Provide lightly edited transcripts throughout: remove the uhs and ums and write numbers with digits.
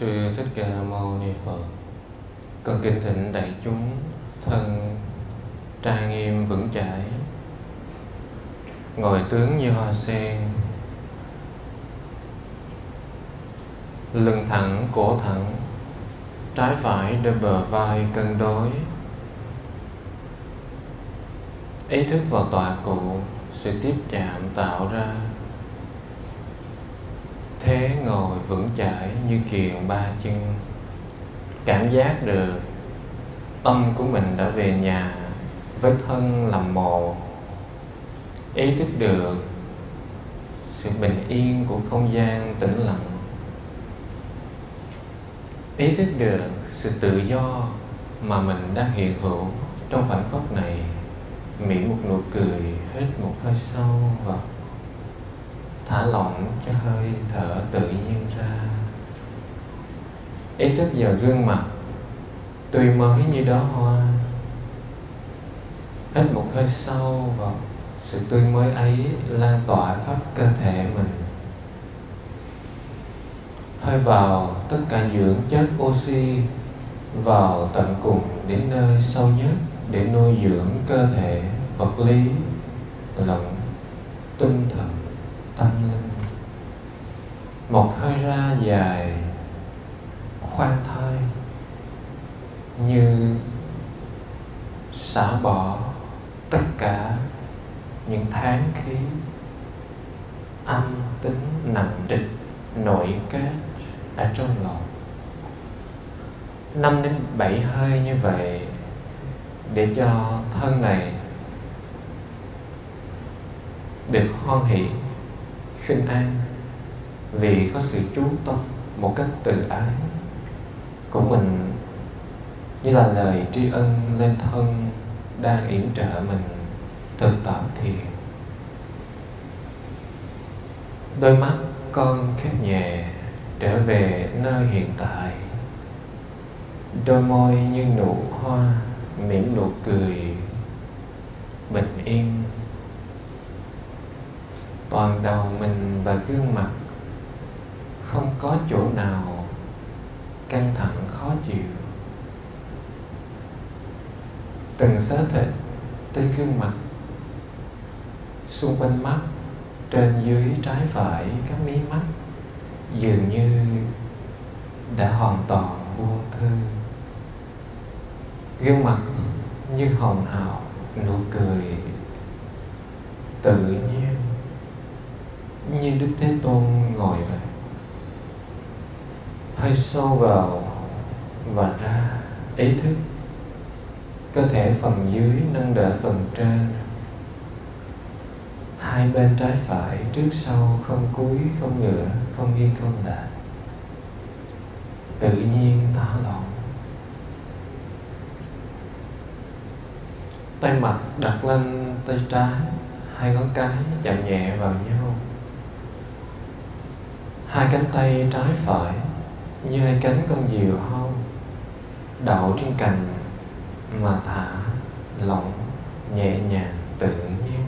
Sư Thích Ca Mâu Ni Phật. Con kính thỉnh đại chúng, thân trang nghiêm vững chãi, ngồi tướng như hoa sen, lưng thẳng, cổ thẳng, trái phải đôi bờ vai cân đối, ý thức vào tọa cụ. Sự tiếp chạm tạo ra thế ngồi vững chãi như kiềng ba chân. Cảm giác được tâm của mình đã về nhà với thân làm mồ. Ý thức được sự bình yên của không gian tĩnh lặng. Ý thức được sự tự do mà mình đang hiện hữu trong khoảnh khắc này. Mỉm một nụ cười, hít một hơi sâu vào, thả lỏng cho hơi thở tự nhiên ra. Ý thức vào gương mặt tươi mới như đóa hoa. Hít một hơi sâu vào, sự tươi mới ấy lan tỏa khắp cơ thể mình. Hơi vào tất cả dưỡng chất oxy vào tận cùng đến nơi sâu nhất, để nuôi dưỡng cơ thể vật lý lẫn tinh thần tâm linh. Một hơi ra dài khoan thai như xả bỏ tất cả những tháng khí âm tính nặng trịch nội kết ở trong lòng. 5 đến 7 hơi như vậy để cho thân này được hoan hỷ, khinh an, vì có sự chú tâm một cách tự ái của mình, như là lời tri ân lên thân đang yểm trợ mình thực tập thiền. Đôi mắt con khép nhẹ trở về nơi hiện tại. Đôi môi như nụ hoa mỉm nụ cười bình yên. Toàn đầu mình và gương mặt không có chỗ nào căng thẳng khó chịu. Từng xớ thịt trên gương mặt, xung quanh mắt, trên dưới trái phải các mí mắt dường như đã hoàn toàn vô tư. Gương mặt như hồng hào, nụ cười tự nhiên như Đức Thế Tôn ngồi vậy. Hơi sâu vào và ra, ý thức cơ thể phần dưới nâng đỡ phần trên, hai bên trái phải trước sau, không cúi không ngửa, không nghiêng không lệch, tự nhiên thả lỏng. Tay mặt đặt lên tay trái, hai ngón cái chạm nhẹ vào nhau. Hai cánh tay trái phải như hai cánh con diều hâu đậu trên cành mà thả lỏng nhẹ nhàng tự nhiên.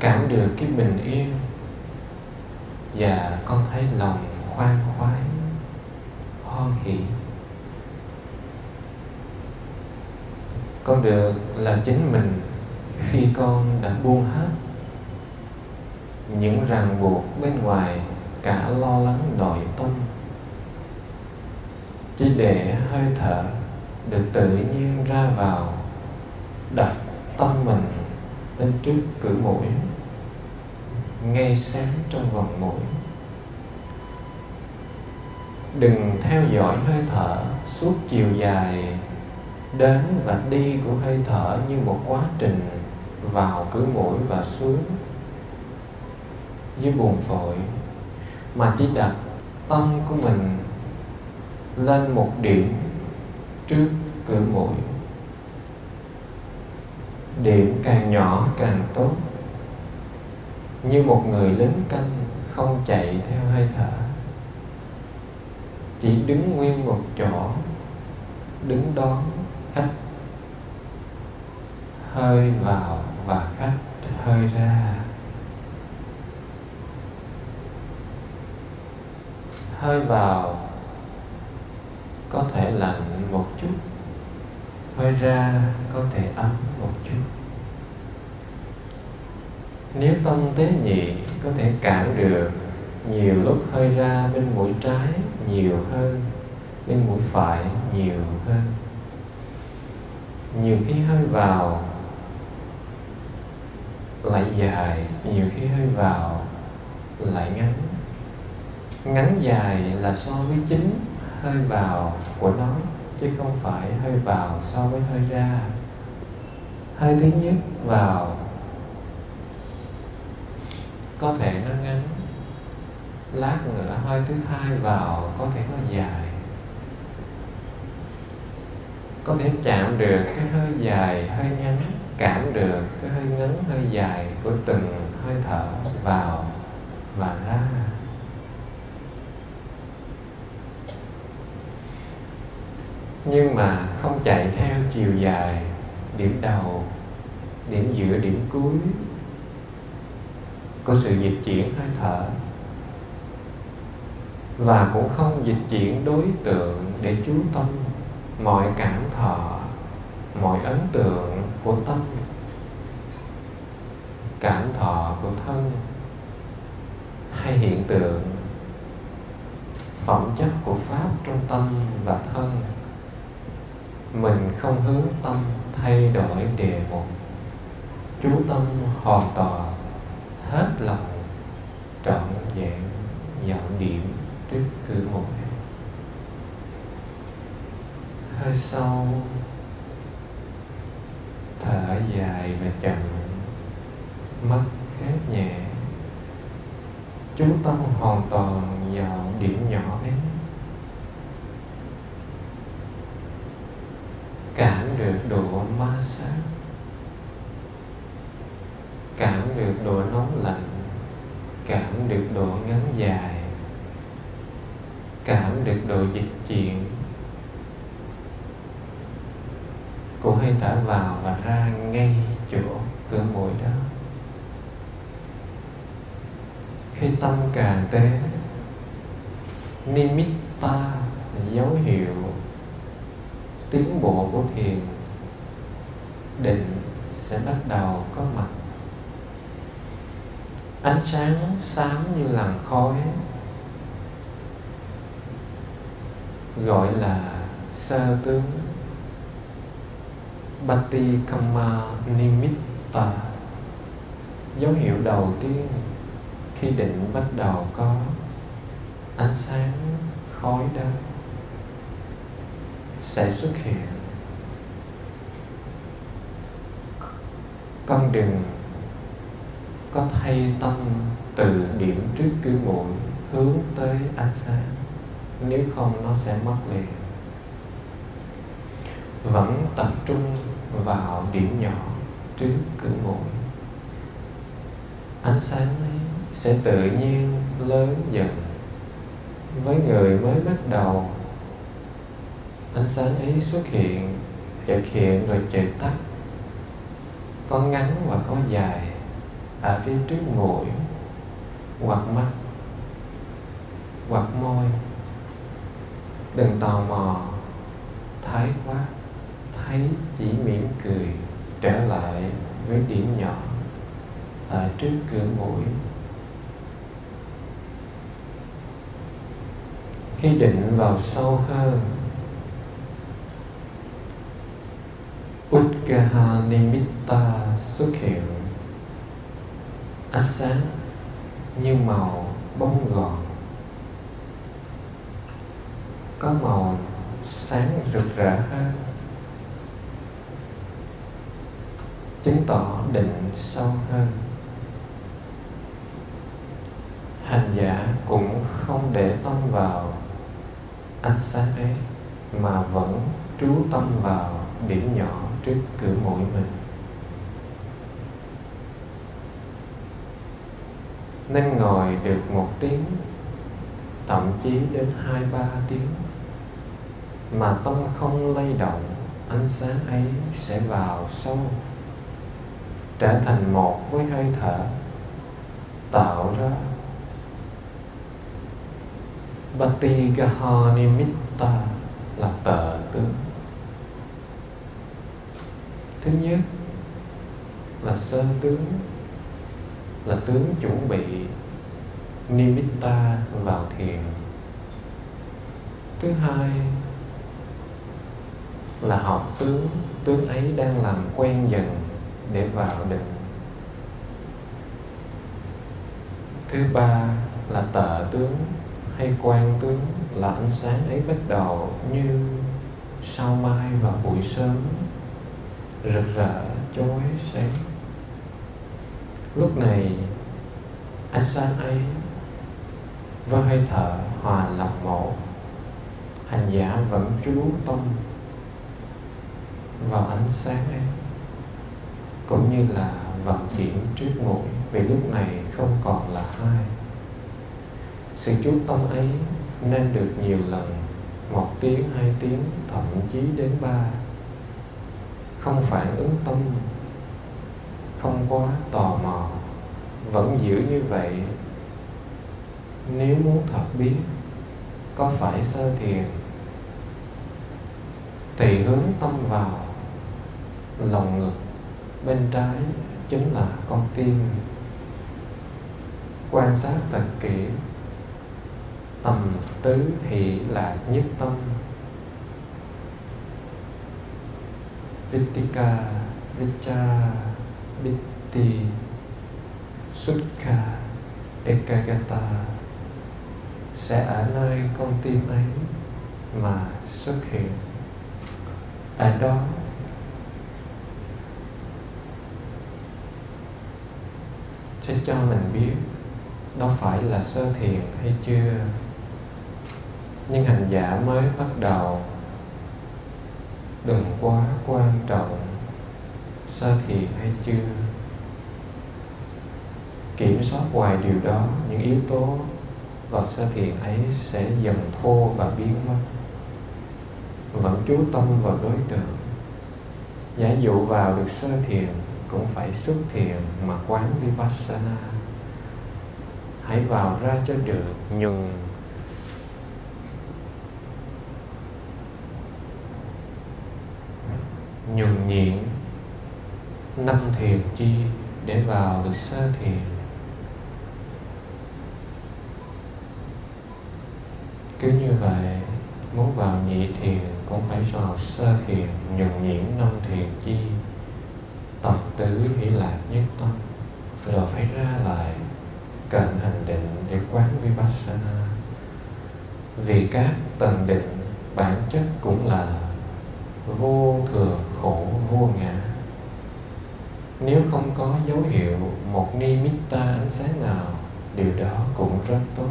Cảm được cái bình yên và con thấy lòng khoan khoái hoan hỉ. Con được là chính mình khi con đã buông hết những ràng buộc bên ngoài, cả lo lắng nội tâm, chỉ để hơi thở được tự nhiên ra vào, đặt tâm mình lên trước cửa mũi, ngay sáng trong vòng mũi. Đừng theo dõi hơi thở suốt chiều dài đến và đi của hơi thở như một quá trình vào cửa mũi và xuống dưới buồng phổi, mà chỉ đặt tâm của mình lên một điểm trước cửa mũi. Điểm càng nhỏ càng tốt, như một người lính canh không chạy theo hơi thở, chỉ đứng nguyên một chỗ, đứng đón khách hơi vào và khách hơi ra. Hơi vào có thể lạnh một chút, hơi ra có thể ấm một chút. Nếu tâm tế nhị có thể cảm được, nhiều lúc hơi ra bên mũi trái nhiều hơn, bên mũi phải nhiều hơn. Nhiều khi hơi vào lại dài, nhiều khi hơi vào lại ngắn. Ngắn dài là so với chính hơi vào của nó, chứ không phải hơi vào so với hơi ra. Hơi thứ nhất vào có thể nó ngắn, lát nữa hơi thứ hai vào có thể nó dài. Có thể chạm được cái hơi dài, hơi ngắn, cảm được cái hơi ngắn, hơi dài của từng hơi thở vào và ra. Nhưng mà không chạy theo chiều dài, điểm đầu, điểm giữa, điểm cuối của sự dịch chuyển hơi thở, và cũng không dịch chuyển đối tượng để chú tâm mọi cảm thọ, mọi ấn tượng của tâm, cảm thọ của thân hay hiện tượng, phẩm chất của pháp trong tâm và thân. Mình không hướng tâm thay đổi đề mục, chú tâm hoàn toàn hết lòng trọn vẹn dọn điểm trước cửa một. Hơi sâu, thở dài và chậm, mắt khép nhẹ, chú tâm hoàn toàn vào điểm nhỏ ấy. Cảm được độ ma sát, cảm được độ nóng lạnh, cảm được độ ngắn dài, cảm được độ dịch chuyển của hơi thở vào và ra ngay chỗ cửa mũi đó. Khi tâm càng tế, nimitta dấu hiệu tiến bộ của thiền định sẽ bắt đầu có mặt. Ánh sáng xám như làn khói gọi là sơ tướng parikamma nimitta, dấu hiệu đầu tiên khi định bắt đầu có ánh sáng khói đó sẽ xuất hiện. Con đừng có thay tâm từ điểm trước cửa mũi hướng tới ánh sáng, nếu không nó sẽ mất liền. Vẫn tập trung vào điểm nhỏ trước cửa mũi, ánh sáng ấy sẽ tự nhiên lớn dần. Với người mới bắt đầu, ánh sáng ấy xuất hiện, chợt hiện rồi chợt tắt, có ngắn và có dài ở phía trước mũi, hoặc mắt, hoặc môi. Đừng tò mò thái quá, thấy chỉ mỉm cười trở lại với điểm nhỏ ở trước cửa mũi. Khi định vào sâu hơn, Gaha Nimitta xuất hiện, ánh sáng như màu bông gòn, có màu sáng rực rỡ hơn, chứng tỏ định sâu hơn. Hành giả cũng không để tâm vào ánh sáng ấy, mà vẫn trú tâm vào điểm nhỏ trước cửa mũi mình. Nên ngồi được 1 tiếng, thậm chí đến 2-3 tiếng, mà tâm không lay động, ánh sáng ấy sẽ vào sâu, trở thành một với hơi thở, tạo ra Paṭibhāga Nimitta là tợ tướng. Thứ nhất là sơ tướng, là tướng chuẩn bị nimitta vào thiền. Thứ hai là học tướng, tướng ấy đang làm quen dần để vào định. Thứ ba là tợ tướng hay quang tướng, là ánh sáng ấy bắt đầu như sao mai vào buổi sớm, rực rỡ chói sáng. Lúc này ánh sáng ấy với hơi thở hòa lập một, hành giả vẫn chú tâm vào ánh sáng ấy, cũng như là vào điểm trước mũi, vì lúc này không còn là hai. Sự chú tâm ấy nên được nhiều lần, 1 tiếng, 2 tiếng, thậm chí đến 3. Không phản ứng tâm, không quá tò mò, vẫn giữ như vậy. Nếu muốn thật biết có phải sơ thiền thì hướng tâm vào lồng ngực bên trái, chính là con tim. Quan sát thật kỹ, tầm tứ hỷ lạc nhất tâm, Vrittika, Richara, Bitti, Sukha, Ekagata sẽ ở nơi con tim ấy mà xuất hiện. Ở đó sẽ cho mình biết đó phải là sơ thiền hay chưa. Nhưng hành giả mới bắt đầu đừng quá quan trọng sơ thiền hay chưa. Kiểm soát hoài điều đó, những yếu tố vào sơ thiền ấy sẽ dần thô và biến mất. Vẫn chú tâm vào đối tượng. Giả dụ vào được sơ thiền cũng phải xuất thiền mà quán Vipassana. Hãy vào ra cho được, nhưng nhường nhịn 5 thiền chi để vào được sơ thiền. Cứ như vậy, muốn vào nhị thiền cũng phải vào sơ thiền, nhường nhịn 5 thiền chi, tập tứ hỷ lạc nhất tâm, rồi phải ra lại cận hành định để quán Vipassana. Vì các tầng định bản chất cũng là vô thường, khổ, vô ngã. Nếu không có dấu hiệu một nimitta ánh sáng nào, điều đó cũng rất tốt.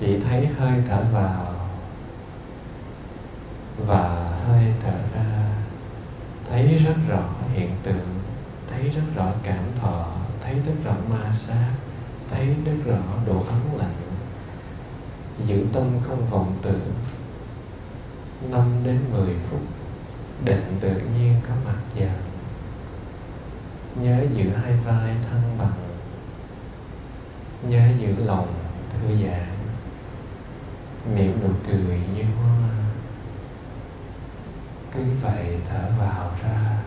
Chỉ thấy hơi thở vào và hơi thở ra, thấy rất rõ hiện tượng, thấy rất rõ cảm thọ, thấy rất rõ ma sát, thấy rất rõ độ ấm lạnh. Giữ tâm không vọng tưởng, 5 đến 10 phút định tự nhiên có mặt dần. Nhớ giữ hai vai thăng bằng, nhớ giữ lòng thư giãn, miệng nụ cười như hoa. Cứ vậy thở vào ra,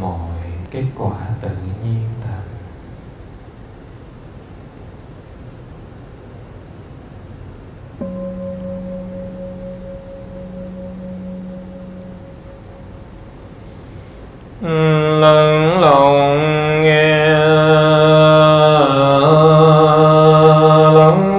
mọi kết quả tự nhiên thật. Lẫn lộn nghe lắm,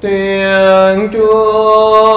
tiếng Chúa